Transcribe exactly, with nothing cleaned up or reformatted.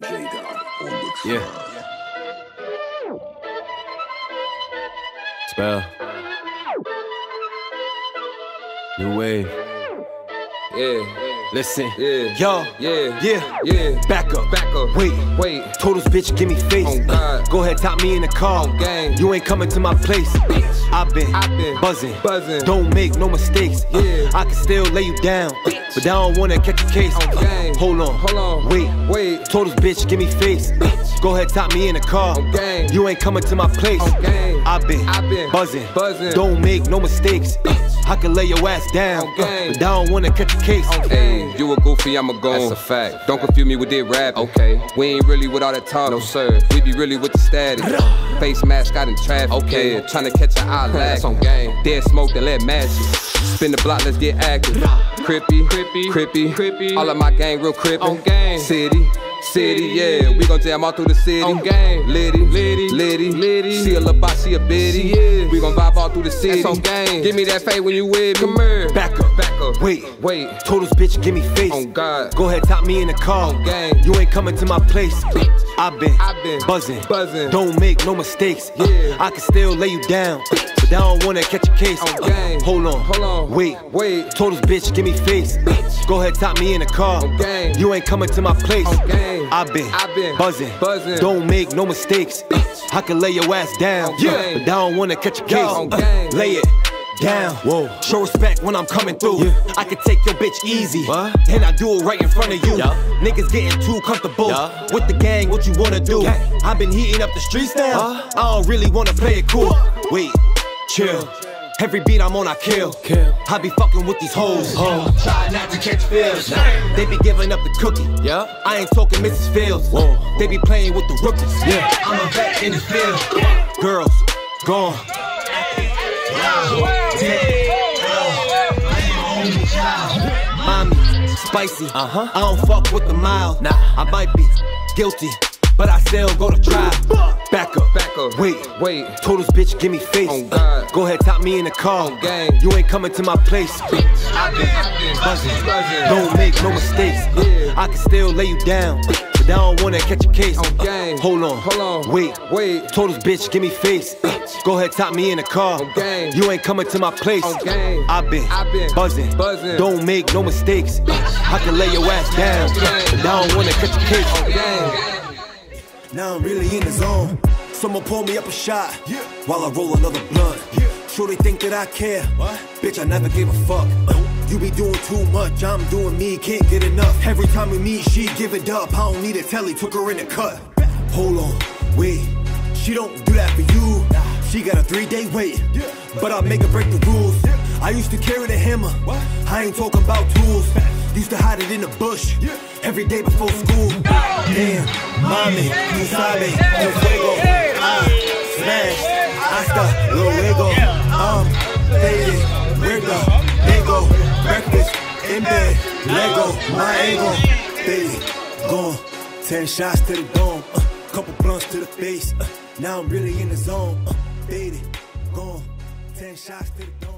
Yeah. Spell. New wave. Yeah. Listen. Yeah. Yo. Yeah. Yeah. Yeah. Back up. Back up. Wait. Wait. Totals, bitch, give me face. Oh, God. Go ahead, top me in the car. Oh, gang. You ain't coming to my place. Bitch. I've been, I've been buzzing. Buzzing. Don't make no mistakes. Yeah. Uh, I can still lay you down. Bitch. But I don't wanna catch a case. Okay. Uh, hold on, hold on, wait, wait. Totals, bitch, give me face. Bitch. Go ahead, top me in the car. Okay. You ain't coming to my place. Okay. I've been, I've been buzzing, buzzing. Don't make no mistakes. Bitch. I can lay your ass down, okay. uh, but I don't wanna catch a case. Okay. Hey, you a goofy, I'm a goon. That's a fact. Don't confuse me with that rap. Okay. We ain't really with all that talk, no sir. We be really with the status. Face mask out in traffic. Okay. Yeah. Tryna catch an eye lag. That's on game. Dead smoke and let matches. Spin the block, let's get active. Crippy, crippy, crippy, crippy. All of my gang real crippy. On gang. City, city, yeah. We gon' jam all through the city. On gang. Liddy, liddy, liddy, liddy. She a little bop, she a bitty. Yeah. We gon' vibe all through the city. That's on gang. Give me that fade when you with me. Come here. Back up, back up. Wait, wait. Totals, bitch, give me face. On God. Go ahead, top me in the car. On gang. You ain't coming to my place. Bitch. I've been, I've been buzzing, buzzing. Don't make no mistakes. Yeah. Uh, I can still lay you down. Bitch. But I don't wanna catch a case. On gang. Uh, hold on, hold on, wait, wait. Totals, bitch, give me face. Bitch. Go ahead, top me in the car. On gang. You ain't coming to my place. On gang. I've been, I've been buzzing, buzzing. Don't make no mistakes. Bitch. I can lay your ass down. On yeah. Gang. But I don't wanna catch a case. On uh, gang. Lay it down. Whoa. Show respect when I'm coming through. Yeah. I can take your bitch easy. What? And I do it right in front of you. Yeah. Niggas getting too comfortable. Yeah. With the gang, what you wanna do? Gang. I've been heating up the streets now. Uh, I don't really wanna play it cool. Wait, chill. Every beat I'm on, I kill. kill. I be fucking with these hoes. Oh. Try not to catch feels. Nah. They be giving up the cookie. Yeah. I ain't talking Missus Fields. Whoa. They be playing with the rookies. Yeah. I'm a vet in the field. Yeah. Girls, gone. Mommy, spicy. Uh huh. I don't fuck with the mild. Nah, I might be guilty, but I still go to trial. Back up, back up. Wait, wait. Totals, bitch, give me face. On God. Go ahead, top me in the car. On gang. You ain't coming to my place. Bitch. I've been buzzing. Don't make no mistakes. Yeah. I can still lay you down. I don't wanna catch a case. On gang. Uh, hold on, hold on, wait, wait. Totals, bitch, give me face. Bitch. Go ahead, top me in the car. On gang. You ain't coming to my place. On gang. I've been, I've been buzzing, buzzing. Don't make no mistakes. Bitch. I can lay your ass down. I don't wanna catch a case. On gang. Now I'm really in the zone. Someone pull me up a shot, yeah. While I roll another blunt. Yeah. Sure they think that I care. What? Bitch, I never gave a fuck. Uh. You be doing too much, I'm doing me, can't get enough. Every time we meet, she give it up. I don't need a telly, took her in the cut. Hold on, wait, she don't do that for you. She got a three-day wait, but I make her break the rules. I used to carry the hammer, I ain't talking about tools. Used to hide it in the bush, every day before school. Damn, mommy, you sabe, el fuego, ah, smash, hasta luego, um, baby, wiggle. Breakfast in bed, Lego, my angle. Baby, gone. Ten shots to the dome, uh, couple blunts to the face. Uh, now I'm really in the zone. Uh, baby, gone. Ten shots to the dome.